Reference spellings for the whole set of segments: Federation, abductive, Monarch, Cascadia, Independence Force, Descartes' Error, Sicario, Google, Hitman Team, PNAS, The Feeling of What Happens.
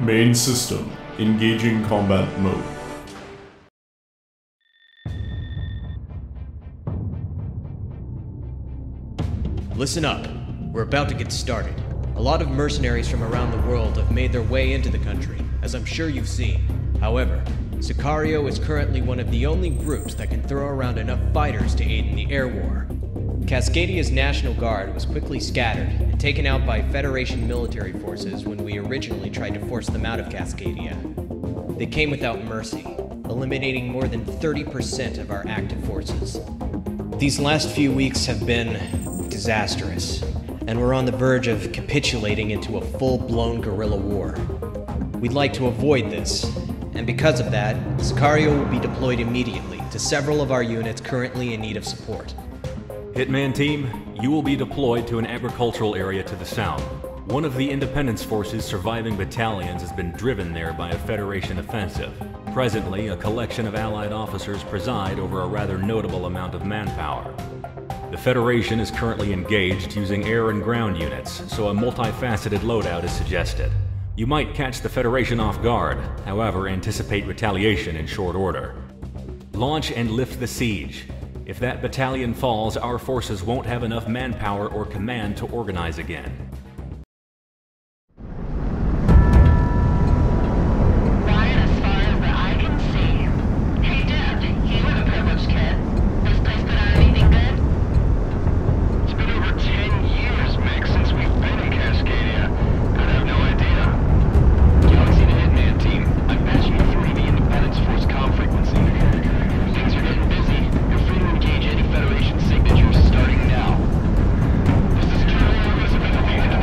Main system, engaging combat mode. Listen up. We're about to get started. A lot of mercenaries from around the world have made their way into the country, as I'm sure you've seen. However, Sicario is currently one of the only groups that can throw around enough fighters to aid in the air war. Cascadia's National Guard was quickly scattered and taken out by Federation military forces when we originally tried to force them out of Cascadia. They came without mercy, eliminating more than 30% of our active forces. These last few weeks have been disastrous, and we're on the verge of capitulating into a full-blown guerrilla war. We'd like to avoid this, and because of that, Sicario will be deployed immediately to several of our units currently in need of support. Hitman Team, you will be deployed to an agricultural area to the south. One of the Independence Force's surviving battalions has been driven there by a Federation offensive. Presently, a collection of Allied officers preside over a rather notable amount of manpower. The Federation is currently engaged using air and ground units, so a multifaceted loadout is suggested. You might catch the Federation off guard, however, anticipate retaliation in short order. Launch and lift the siege. If that battalion falls, our forces won't have enough manpower or command to organize again. Signature starting now. This is Carolina,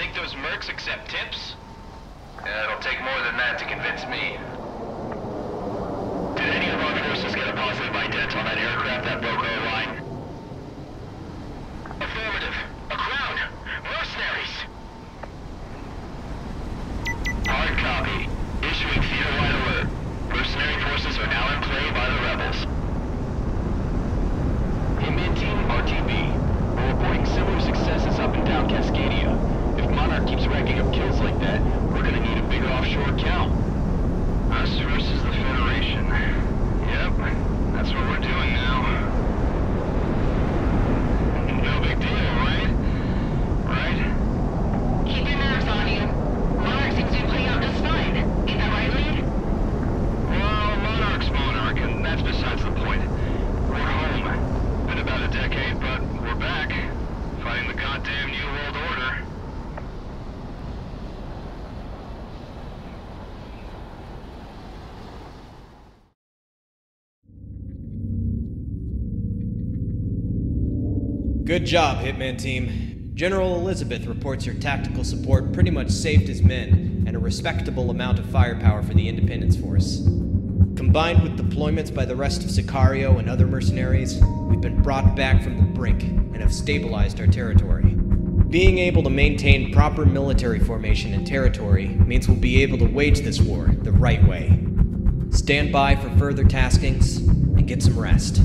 Think those mercs accept tips? It'll take more than that to convince me. Did any of our forces get a positive ident on that aircraft that broke our line? Affirmative. A crowd. Mercenaries. Hard copy. Issuing theater-wide alert. Mercenary forces are now in play by the rebels. Hitman Team RTB. We're reporting similar successes up and down Cascadia. If Monarch keeps racking up kills like that, we're gonna need a bigger offshore count. Us versus the Federation. Yep, that's what we're doing now. No big deal, right? Right? Keep your nerves on you. Monarch seems to be playing out just fine. Ain't that right, Lee? Well, Monarch's Monarch, and that's besides the point. We're home. Been about a decade, but we're back. Fighting the goddamn New World Order. Good job, Hitman Team. General Elizabeth reports your tactical support pretty much saved his men, and a respectable amount of firepower for the Independence Force. Combined with deployments by the rest of Sicario and other mercenaries, we've been brought back from the brink and have stabilized our territory. Being able to maintain proper military formation and territory means we'll be able to wage this war the right way. Stand by for further taskings and get some rest.